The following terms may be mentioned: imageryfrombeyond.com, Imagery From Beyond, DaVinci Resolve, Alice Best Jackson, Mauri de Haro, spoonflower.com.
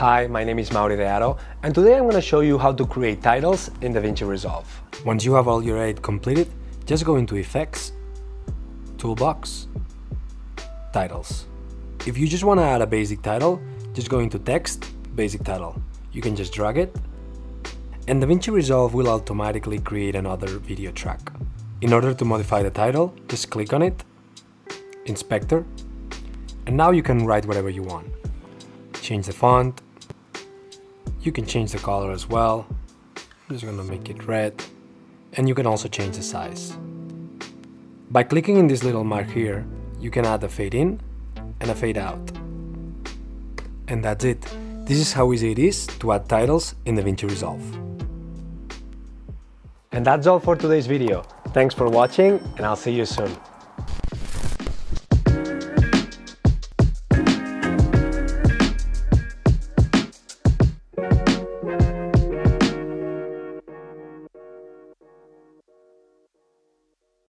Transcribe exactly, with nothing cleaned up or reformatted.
Hi, my name is Mauri de Haro, and today I'm going to show you how to create titles in DaVinci Resolve. Once you have all your edit completed, just go into Effects, Toolbox, Titles. If you just want to add a basic title, just go into Text, Basic Title. You can just drag it, and DaVinci Resolve will automatically create another video track. In order to modify the title, just click on it, Inspector, and now you can write whatever you want. Change the font. You can change the color as well. I'm just gonna make it red. And you can also change the size. By clicking in this little mark here, you can add a fade in and a fade out. And that's it. This is how easy it is to add titles in DaVinci Resolve. And that's all for today's video. Thanks for watching, and I'll see you soon.